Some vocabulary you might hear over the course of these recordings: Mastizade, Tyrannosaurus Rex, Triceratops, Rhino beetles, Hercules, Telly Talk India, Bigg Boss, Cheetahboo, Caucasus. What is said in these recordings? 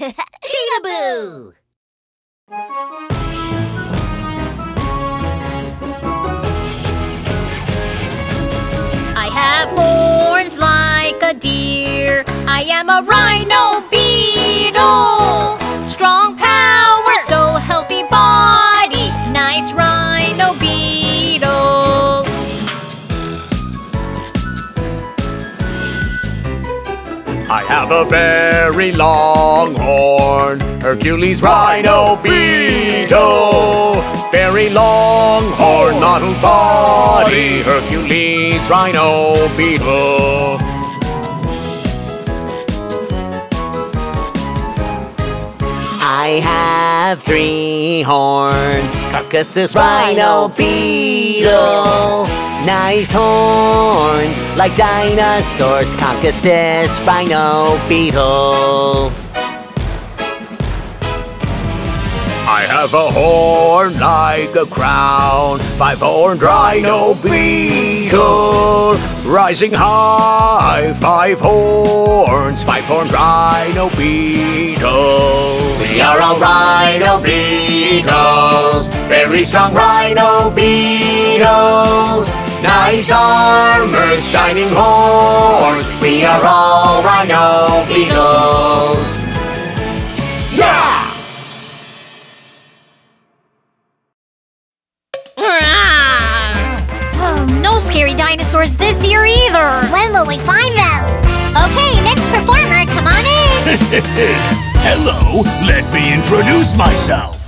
Cheetahboo! I have horns like a deer. I am a rhino beetle. Strong power, so healthy body. Nice rhino beetle. I have a very long horn, Hercules rhino beetle. Very long horn, noddle body, Hercules rhino beetle. I have three horns, Caucasus rhino beetle. Nice horns, like dinosaurs, Caucasus rhino beetle. I have a horn like a crown, five-horned rhino beetle. Rising high, five horns, five-horned rhino beetle. We are all rhino beetles, very strong rhino beetles. Nice armor, shining horns, we are all rhino beetles. Yeah! Oh, no scary dinosaurs this year either. When will we find them? Okay, next performer, come on in. Hello, let me introduce myself.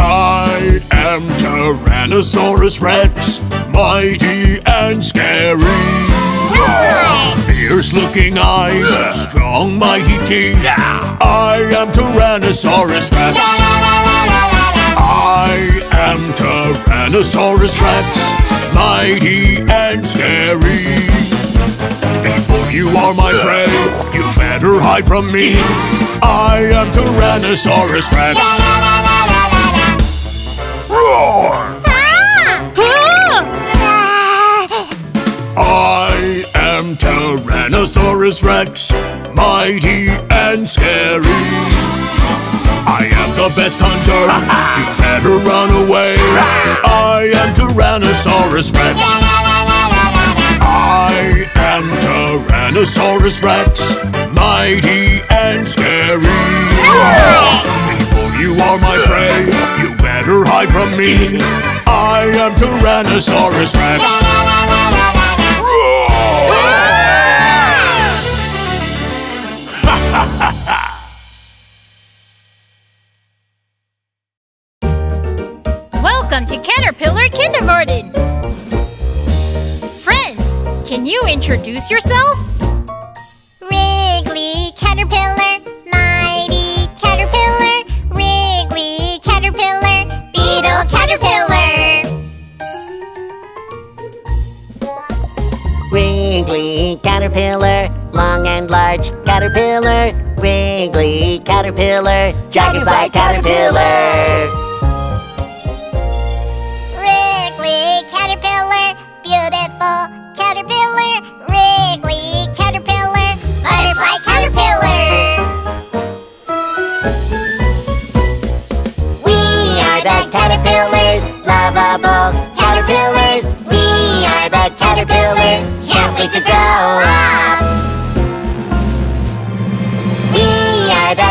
I am Tyrannosaurus Rex, mighty and scary. Nice. Fierce-looking eyes, strong mighty teeth. I am Tyrannosaurus Rex. I am Tyrannosaurus Rex, mighty and scary. Before you are my prey, you better hide from me. I am Tyrannosaurus Rex. Roar! I am Tyrannosaurus Rex, mighty and scary. I am the best hunter, you better run away. I am Tyrannosaurus Rex. I am Tyrannosaurus Rex, mighty and scary. Before you are my prey, you better hide from me. I am Tyrannosaurus Rex. Welcome to Caterpillar Kindergarten! Friends, can you introduce yourself? Wriggly Caterpillar, mighty Caterpillar, Wriggly Caterpillar, Beetle Caterpillar! Wriggly Caterpillar, long and large Caterpillar, Wriggly Caterpillar, Dragonfly Caterpillar. Wriggly Caterpillar, beautiful Caterpillar, Wriggly Caterpillar, Butterfly Caterpillar. We are the Caterpillars, lovable Caterpillars. We are the Caterpillars, can't wait to grow up.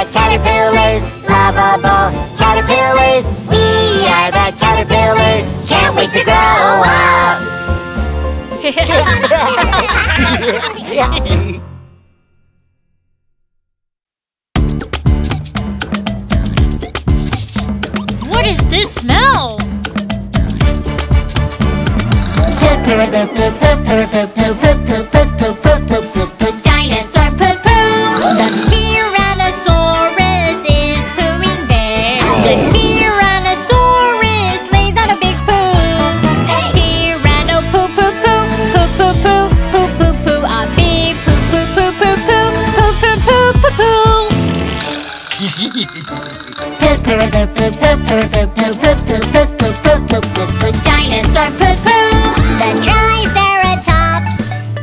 Caterpillars, lovable Caterpillars. We are the Caterpillars, can't wait to grow up. What is this smell? Dinosaur poo poo. The Tyrannosaurus is pooing there. The Tyrannosaurus lays out a big poo. Tyranno poo poo poo, poo poo poo, poo poo poo, a big poo poo poo poo poo, poo poo poo poo poo. Poo poo poo poo poo poo poo poo poo poo poo poo. Dinosaur poo poo. The Triceratops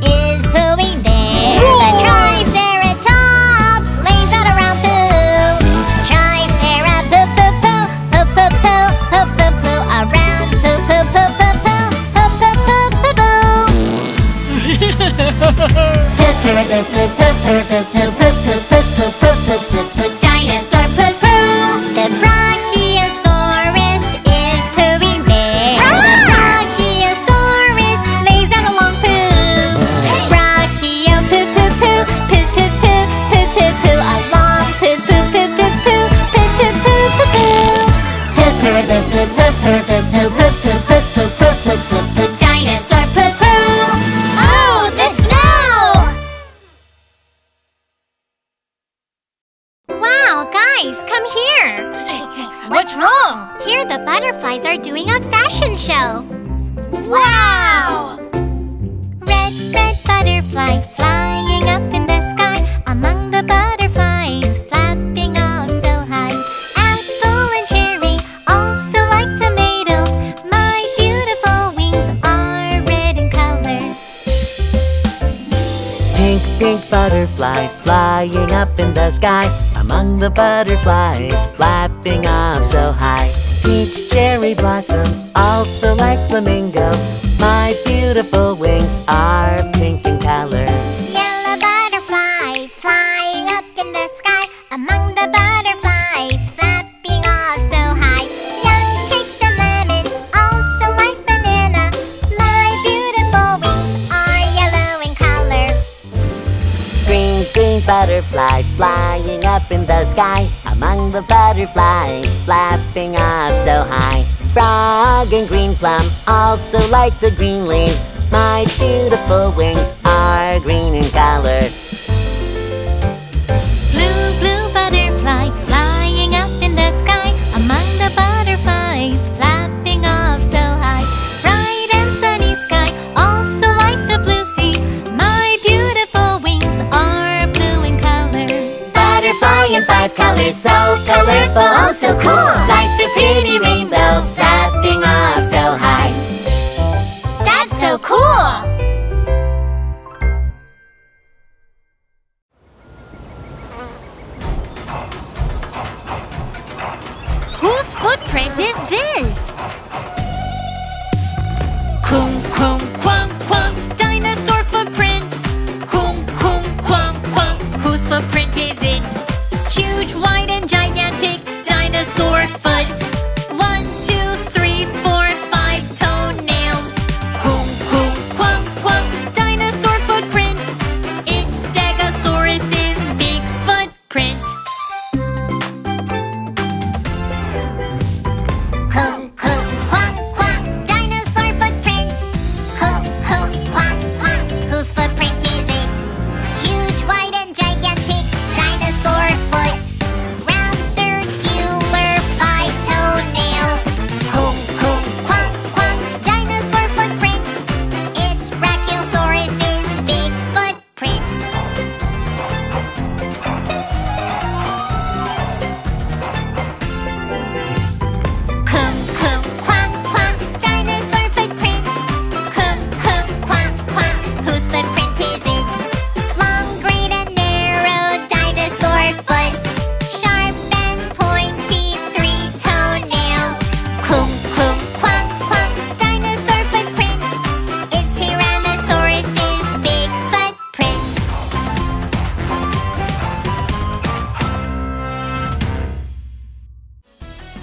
is pooing there. The Triceratops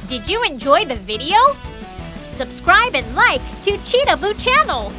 Did you enjoy the video? Subscribe and like to Cheetahboo channel!